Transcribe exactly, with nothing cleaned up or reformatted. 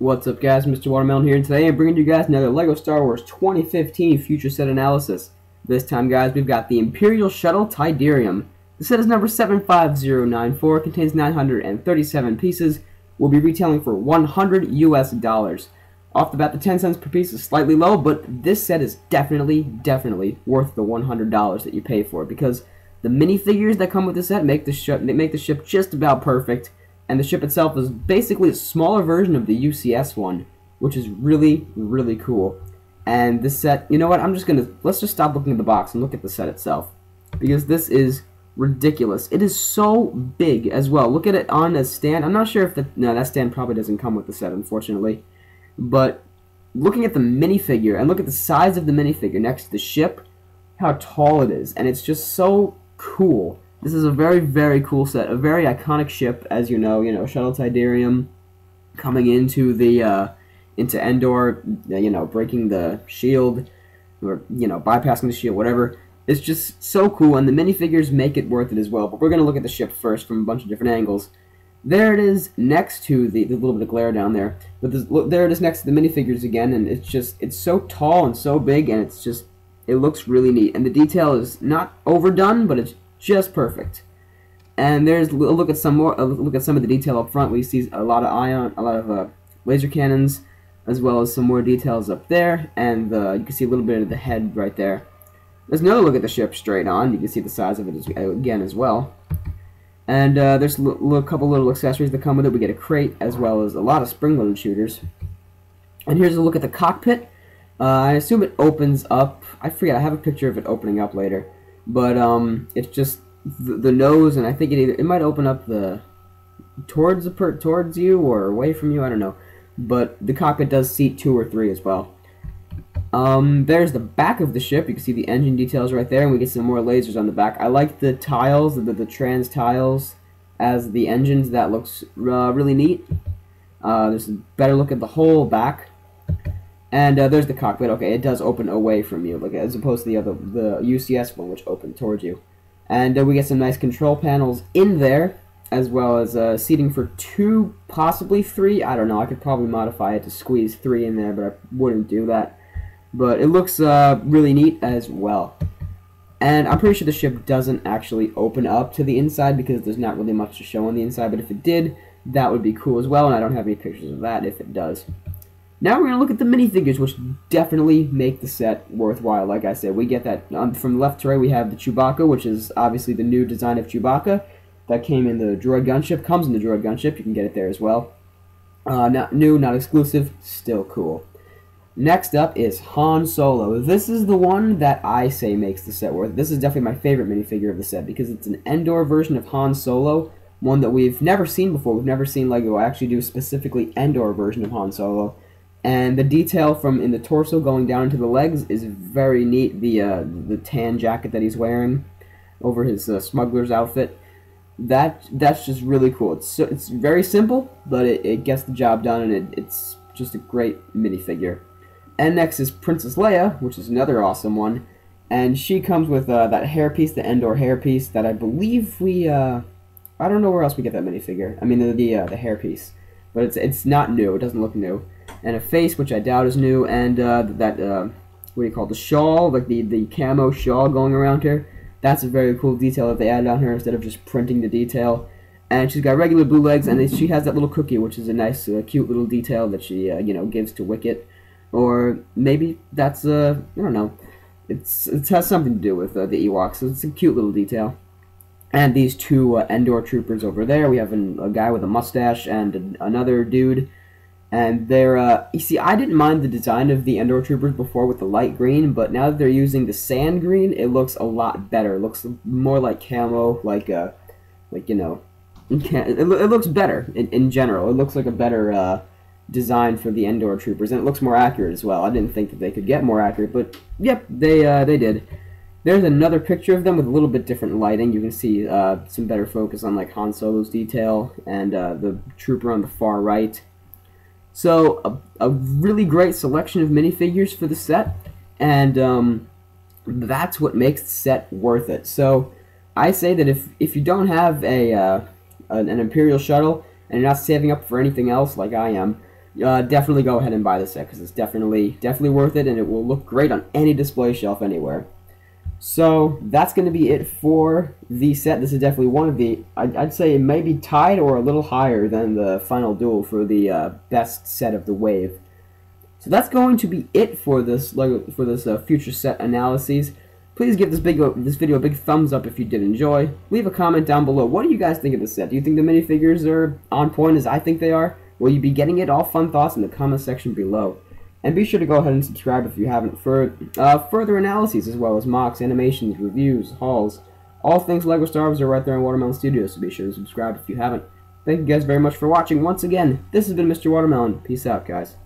What's up, guys? Mister Watermelon here, and today I'm bringing you guys another LEGO Star Wars twenty fifteen Future Set Analysis. This time, guys, we've got the Imperial Shuttle Tydirium. The set is number seven five zero nine four, contains nine hundred thirty-seven pieces, will be retailing for one hundred U S dollars. Off the bat, the ten cents per piece is slightly low, but this set is definitely, definitely worth the one hundred dollars that you pay for, because the minifigures that come with the set make the ship, make the ship just about perfect. And the ship itself is basically a smaller version of the U C S one, which is really, really cool. And this set, you know what, I'm just going to, let's just stop looking at the box and look at the set itself, because this is ridiculous. It is so big as well. Look at it on a stand. I'm not sure if the, no, that stand probably doesn't come with the set, unfortunately. But looking at the minifigure, and look at the size of the minifigure next to the ship, how tall it is, and it's just so cool. This is a very, very cool set, a very iconic ship, as you know, you know, Shuttle Tydirium coming into the, uh, into Endor, you know, breaking the shield, or, you know, bypassing the shield, whatever. It's just so cool, and the minifigures make it worth it as well, but we're going to look at the ship first from a bunch of different angles. There it is next to the, the little bit of glare down there, but this, look, there it is next to the minifigures again, and it's just, it's so tall and so big, and it's just, it looks really neat, and the detail is not overdone, but it's just perfect. And there's a look at some more. A look at some of the detail up front. We see a lot of ion, a lot of uh, laser cannons, as well as some more details up there. And uh, you can see a little bit of the head right there. There's another look at the ship straight on. You can see the size of it as, again as well. And uh, there's a little, couple little accessories that come with it. We get a crate as well as a lot of spring-loaded shooters. And here's a look at the cockpit. Uh, I assume it opens up. I forget. I have a picture of it opening up later. But um, it's just the, the nose, and I think it either it might open up the towards the per, towards you or away from you. I don't know, but the cockpit does seat two or three as well. Um, there's the back of the ship. You can see the engine details right there, and we get some more lasers on the back. I like the tiles, the the trans tiles as the engines. That looks uh, really neat. Uh, there's a better look at the whole back. And uh, there's the cockpit. Okay, it does open away from you, like, as opposed to the other, the U C S one, which opened towards you. And uh, we get some nice control panels in there, as well as uh, seating for two, possibly three. I don't know. I could probably modify it to squeeze three in there, but I wouldn't do that. But it looks uh, really neat as well. And I'm pretty sure the ship doesn't actually open up to the inside, because there's not really much to show on the inside. But if it did, that would be cool as well, and I don't have any pictures of that if it does. Now we're going to look at the minifigures, which definitely make the set worthwhile. Like I said, we get that um, from left to right. We have the Chewbacca, which is obviously the new design of Chewbacca that came in the droid gunship, comes in the droid gunship. You can get it there as well. Uh, not new, not exclusive, still cool. Next up is Han Solo. This is the one that I say makes the set worth. This is definitely my favorite minifigure of the set, because it's an Endor version of Han Solo, one that we've never seen before. We've never seen LEGO actually do specifically Endor version of Han Solo. And the detail from in the torso going down into the legs is very neat. The uh, the tan jacket that he's wearing over his uh, smuggler's outfit, that that's just really cool. It's so, it's very simple, but it, it gets the job done, and it, it's just a great minifigure. And next is Princess Leia, which is another awesome one, and she comes with uh, that hairpiece, the Endor hairpiece that I believe we uh, I don't know where else we get that minifigure. I mean the the, uh, the hairpiece, but it's it's not new. It doesn't look new. And a face, which I doubt is new, and uh, that, uh, what do you call it, the shawl, like the, the camo shawl going around her. That's a very cool detail that they added on her instead of just printing the detail. And she's got regular blue legs, and she has that little cookie, which is a nice, uh, cute little detail that she, uh, you know, gives to Wicket. Or maybe that's, uh, I don't know, it's, it has something to do with uh, the Ewoks, so it's a cute little detail. And these two uh, Endor troopers over there. We have an, a guy with a mustache and a, another dude. And they're, uh, you see, I didn't mind the design of the Endor troopers before with the light green, but now that they're using the sand green, it looks a lot better. It looks more like camo, like, uh, like, you know, it, it looks better in, in general. It looks like a better, uh, design for the Endor troopers, and it looks more accurate as well. I didn't think that they could get more accurate, but, yep, they, uh, they did. There's another picture of them with a little bit different lighting. You can see, uh, some better focus on, like, Han Solo's detail, and, uh, the trooper on the far right. So, a, a really great selection of minifigures for the set, and um, that's what makes the set worth it. So, I say that if, if you don't have a uh, an, an Imperial shuttle, and you're not saving up for anything else like I am, uh, definitely go ahead and buy this set, because it's definitely, definitely worth it, and it will look great on any display shelf anywhere. So that's going to be it for the set. This is definitely one of the, I'd, I'd say it may be tied or a little higher than the final duel for the uh, best set of the wave. So that's going to be it for this LEGO, for this uh, future set analyses. Please give this big this video a big thumbs up if you did enjoy. Leave a comment down below. What do you guys think of this set? Do you think the minifigures are on point as I think they are? Will you be getting it? All fun thoughts in the comment section below. And be sure to go ahead and subscribe if you haven't for uh, further analyses, as well as mocks, animations, reviews, hauls. All things LEGO Star Wars are right there on Watermelon Studios, so be sure to subscribe if you haven't. Thank you guys very much for watching. Once again, this has been Mister Watermelon. Peace out, guys.